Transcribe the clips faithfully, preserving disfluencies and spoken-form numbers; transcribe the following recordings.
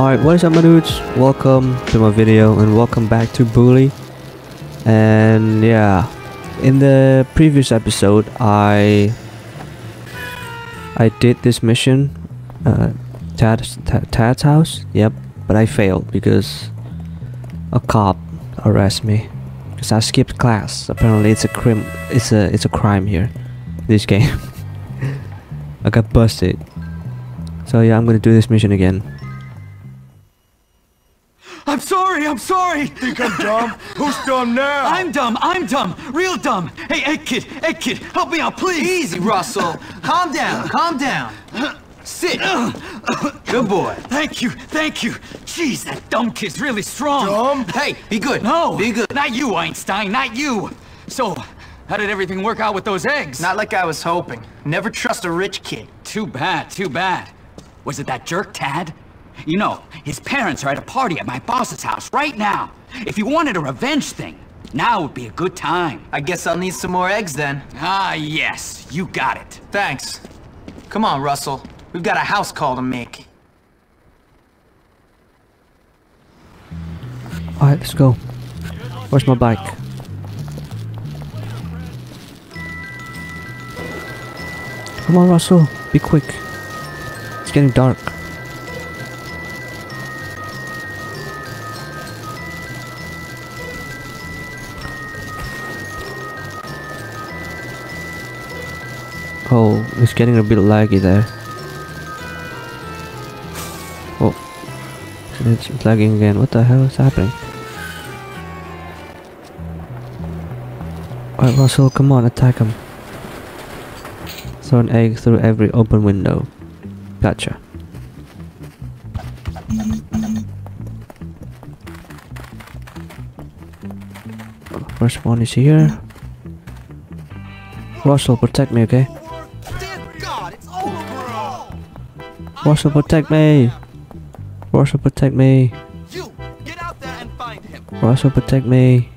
Alright, what is up my dudes? Welcome to my video and welcome back to Bully. And yeah, in the previous episode I I did this mission, uh, Tad's, Tad's house, yep, but I failed because a cop arrested me because I skipped class. Apparently it's a crim it's a it's a crime here, this game. I got busted. So yeah, I'm gonna do this mission again. I'm sorry, I'm sorry! Think I'm dumb? Who's dumb now? I'm dumb, I'm dumb, real dumb! Hey, hey kid, hey kid, help me out, please! Easy, Russell! Calm down, calm down! Sit! Good boy! Thank you, thank you! Jeez, that dumb kid's really strong! Dumb? Hey, be good! No! Be good! Not you, Einstein, not you! So, how did everything work out with those eggs? Not like I was hoping. Never trust a rich kid. Too bad, too bad. Was it that jerk, Tad? You know, his parents are at a party at my boss's house right now. If you wanted a revenge thing, now would be a good time. I guess I'll need some more eggs then. Ah, yes. You got it. Thanks. Come on, Russell. We've got a house call to make. Alright, let's go. Where's my bike? Come on, Russell. Be quick. It's getting dark. Oh, it's getting a bit laggy there. Oh, it's lagging again. What the hell is happening? Alright, Russell, come on, attack him. Throw an egg through every open window. Gotcha. First one is here. Russell, protect me, okay? Russell, protect me! Russell, protect me! You, get out there and find him! Russell, protect me!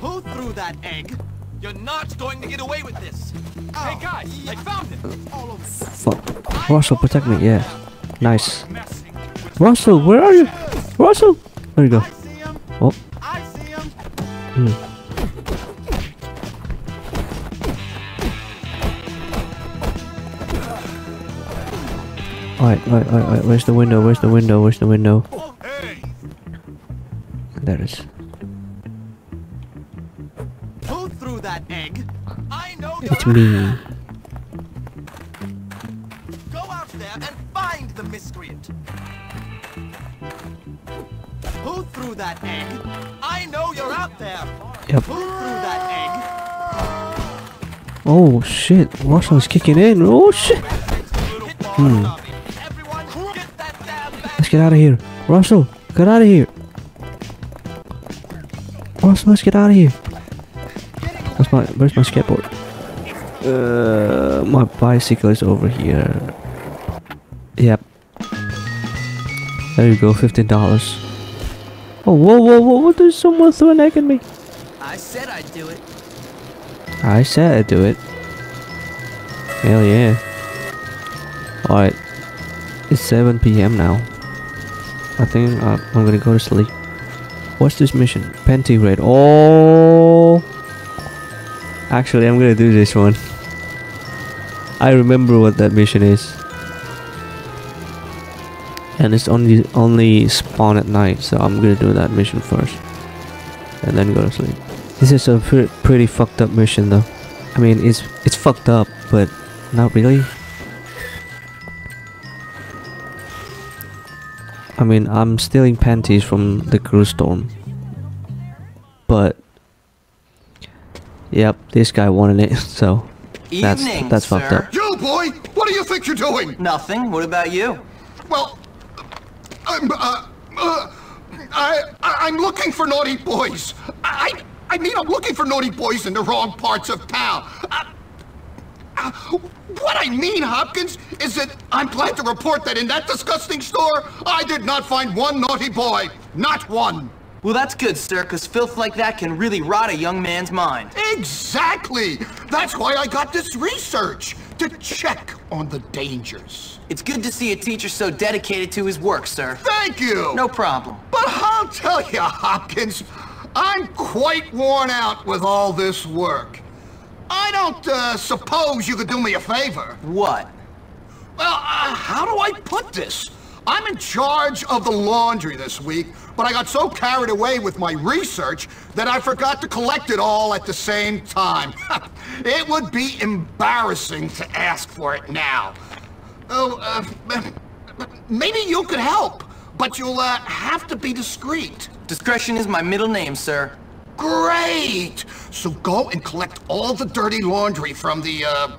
Who threw that egg? You're not going to get away with this! Oh. Hey guys, I found him! All over. Fuck. Russell, protect me, yeah. Nice. Russell, where are you? Russell! There you go. Oh. Hmm. Alright, alright, alright, alright, where's the window, where's the window, where's the window? There it is. Who threw that egg? I know it's me. Go out there and find the miscreant. Who threw that egg? I know you're out there. Yep. Who threw that egg? Oh shit, Russell's kicking in, oh shit! Hmm. Get out of here, Russell! Get out of here, Russell! Let's get out of here. Where's my Where's my skateboard? Uh, my bicycle is over here. Yep. There you go, fifteen dollars. Oh, whoa, whoa, whoa! What did someone throw an egg at me? I said I'd do it. I said I'd do it. Hell yeah! All right, it's seven P M now. I think I'm, I'm gonna go to sleep. What's this mission? Panty Raid. Oh! Actually, I'm gonna do this one. I remember what that mission is. And it's only, only spawn at night, so I'm gonna do that mission first. And then go to sleep. This is a pre pretty fucked up mission though. I mean, it's, it's fucked up, but not really. I mean, I'm stealing panties from the cruise storm, but yep, this guy wanted it, so that's Evening, that's sir. fucked up. Yo, boy, what do you think you're doing? Nothing. What about you? Well, I'm uh, uh, I I'm looking for naughty boys. I I mean, I'm looking for naughty boys in the wrong parts of town. Uh, Uh, what I mean, Hopkins, is that I'm glad to report that in that disgusting store, I did not find one naughty boy. Not one. Well, that's good, sir, because filth like that can really rot a young man's mind. Exactly. That's why I got this research. to check on the dangers. It's good to see a teacher so dedicated to his work, sir. Thank you! No problem. But I'll tell you, Hopkins, I'm quite worn out with all this work. I don't uh, suppose you could do me a favor. What? Well, uh, how do I put this? I'm in charge of the laundry this week, but I got so carried away with my research that I forgot to collect it all at the same time. It would be embarrassing to ask for it now. Oh, uh, maybe you could help, but you'll uh, have to be discreet. Discretion is my middle name, sir. Great! So go and collect all the dirty laundry from the, uh,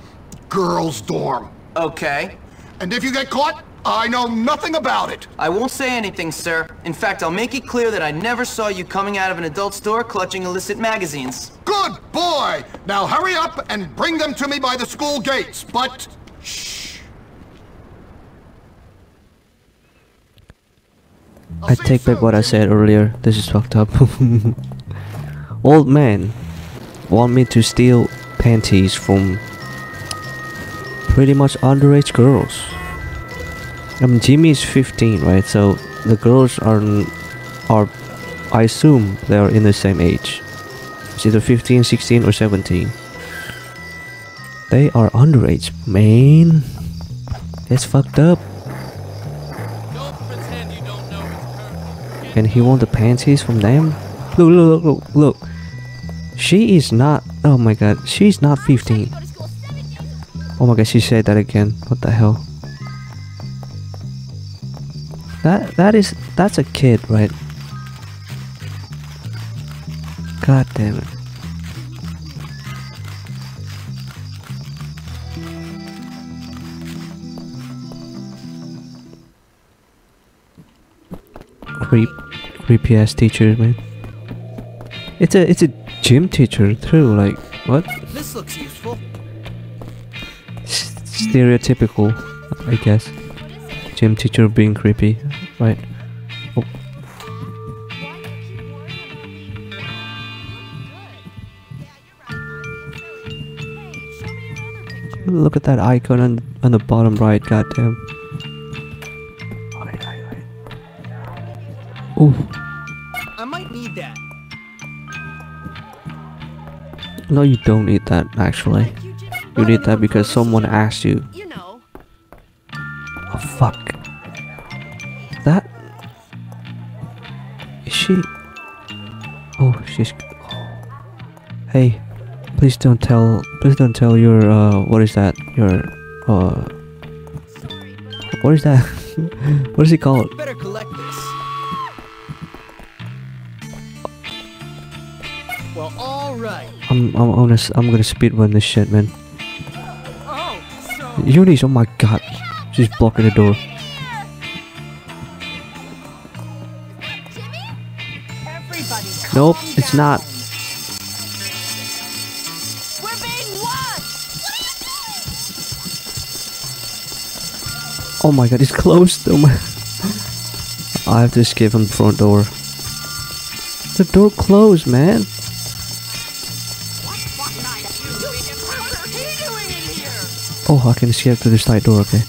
girls' dorm. Okay. And if you get caught, I know nothing about it. I won't say anything, sir. In fact, I'll make it clear that I never saw you coming out of an adult store clutching illicit magazines. Good boy! Now hurry up and bring them to me by the school gates, but... shh. I take back what I said earlier. This is fucked up. Old man want me to steal panties from pretty much underage girls. I mean, Jimmy is fifteen, right? So the girls are, are, I assume they are in the same age. It's either fifteen, sixteen, or seventeen. They are underage, man. That's fucked up. Don't pretend you don't know it's perfect. And he wants the panties from them? Look, look, look, look, look. She is not, oh my god, she's not fifteen. Oh my god, she said that again. What the hell? That that is that's a kid, right? God damn it. Creep creepy ass teacher, man. It's a it's a gym teacher too, like what? This looks useful. S stereotypical, I guess. Gym teacher being creepy, right? Oh. Look at that icon on, on the bottom right, goddamn. Alright, alright. Ooh. I might need that. No, you don't need that, actually. You need that because someone asked you. Fuck. That... Is she... Oh, she's... Oh. Hey, please don't tell... Please don't tell your, uh... What is that? Your, uh... What is that? What is it called? Better collect this. Well, alright. I'm... I'm honest. I'm gonna speedrun this shit, man. Oh, so Eunice, oh my god. She's blocking the door. Nope, it's not. We're being watched. What are you doing? Oh my god, it's closed. Oh my. I have to escape from the front door. The door closed, man. Oh, I can escape through the side door, okay.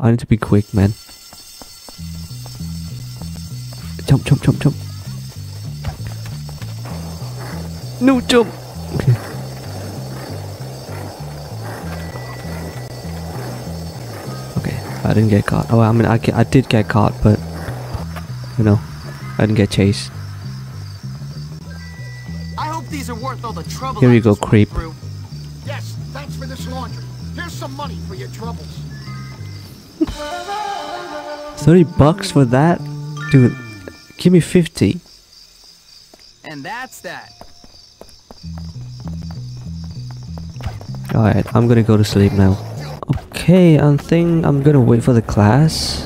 I need to be quick, man. Jump, jump, jump, jump. No, jump! Okay. Okay, I didn't get caught. Oh, I mean, I, I did get caught, but... You know, I didn't get chased. I hope these are worth all the trouble. Here you go, creep. Yes, thanks for this laundry. Here's some money for your troubles. thirty bucks for that? Dude, give me fifty. And that's that. Alright, I'm gonna go to sleep now. Okay, I think I'm gonna wait for the class.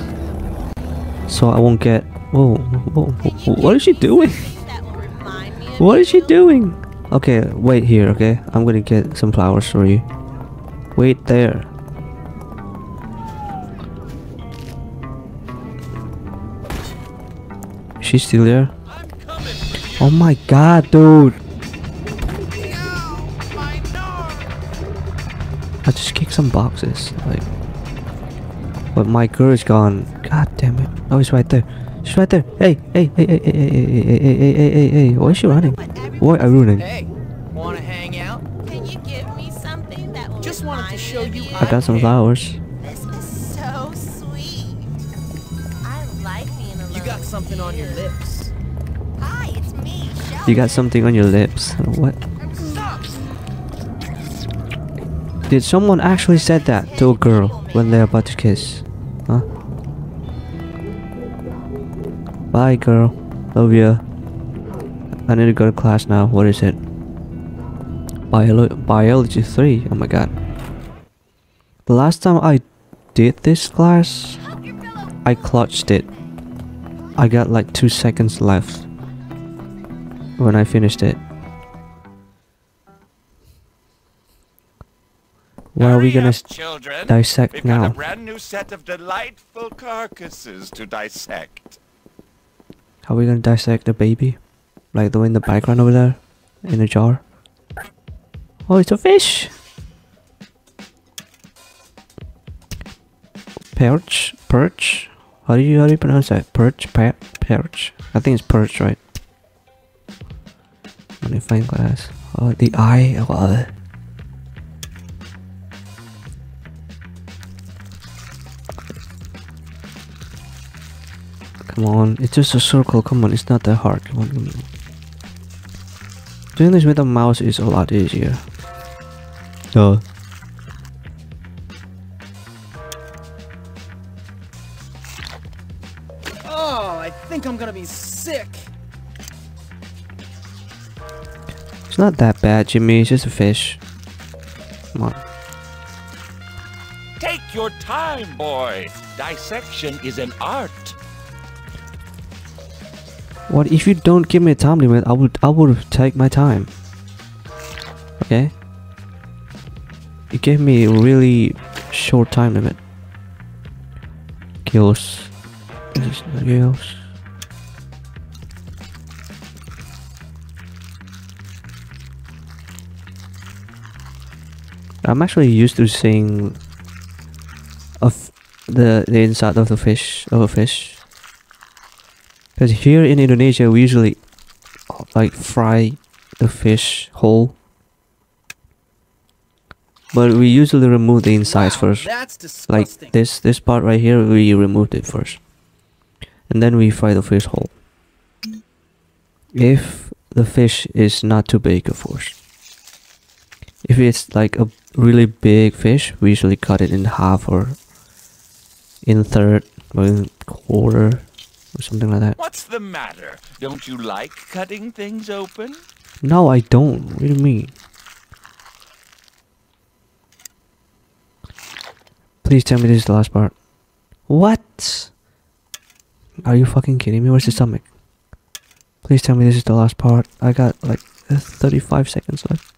So I won't get... Whoa, whoa, whoa, what is she doing? What is she doing? Okay, wait here, okay? I'm gonna get some flowers for you. Wait there. She's still there. Oh my god, dude. I just kicked some boxes, like. But my girl is gone. God damn it! Oh, he's right there. She's right there. Hey, hey, hey, hey, hey, hey, hey, hey, hey, hey, hey, hey, hey. Why is she running? Why are you running? Hey, wanna hang out? Can you give me something that will just wanted to show you? I got some flowers. This is so sweet. I like being alone. You got something on your lips. Hi, it's me. You got something on your lips. What? Did someone actually said that to a girl when they're about to kiss? Huh? Bye, girl. Love ya. I need to go to class now. What is it? Biolo Biology three. Oh my god. The last time I did this class, I clutched it. I got like two seconds left when I finished it. What are we gonna children. dissect We've now? We've got a brand new set of delightful carcasses to dissect. How are we gonna dissect the baby? Like the one in the background over there? In a jar? Oh, it's a fish! Perch? Perch? How do you, how do you pronounce that? Perch? Per perch? I think it's perch, right? Magnifying glass. Oh, the eye. Oh, come on, it's just a circle. Come on, it's not that hard. Come on, come on. Doing this with a mouse is a lot easier. Duh. Oh, I think I'm gonna be sick. It's not that bad, Jimmy. It's just a fish. Come on. Take your time, boy. Dissection is an art. What if you don't give me a time limit? I would I would take my time. Okay. You gave me a really short time limit. Kills. Kills. I'm actually used to seeing of the the inside of the fish of a fish. Because here in Indonesia, we usually like fry the fish whole, but we usually remove the insides wow, first. That's disgusting. Like this, this part right here, we removed it first, and then we fry the fish whole. If the fish is not too big, of course. If it's like a really big fish, we usually cut it in half or in third or in quarter. Or something like that. What's the matter? Don't you like cutting things open? No, I don't. What do you mean? Please tell me this is the last part. What? Are you fucking kidding me? Where's the stomach? Please tell me this is the last part. I got like thirty-five seconds left.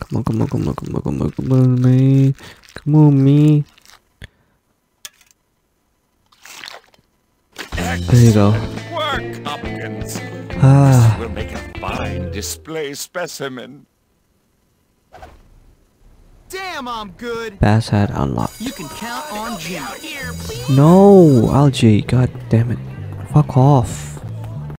Come on, come on, come on, come on, come on, come on, man. Come on, me. There you go. Work, Hopkins. Ah. This will make a fine display specimen. Damn, I'm good. Bass hat unlocked. You can count on G. No, Algie. God damn it. Fuck off.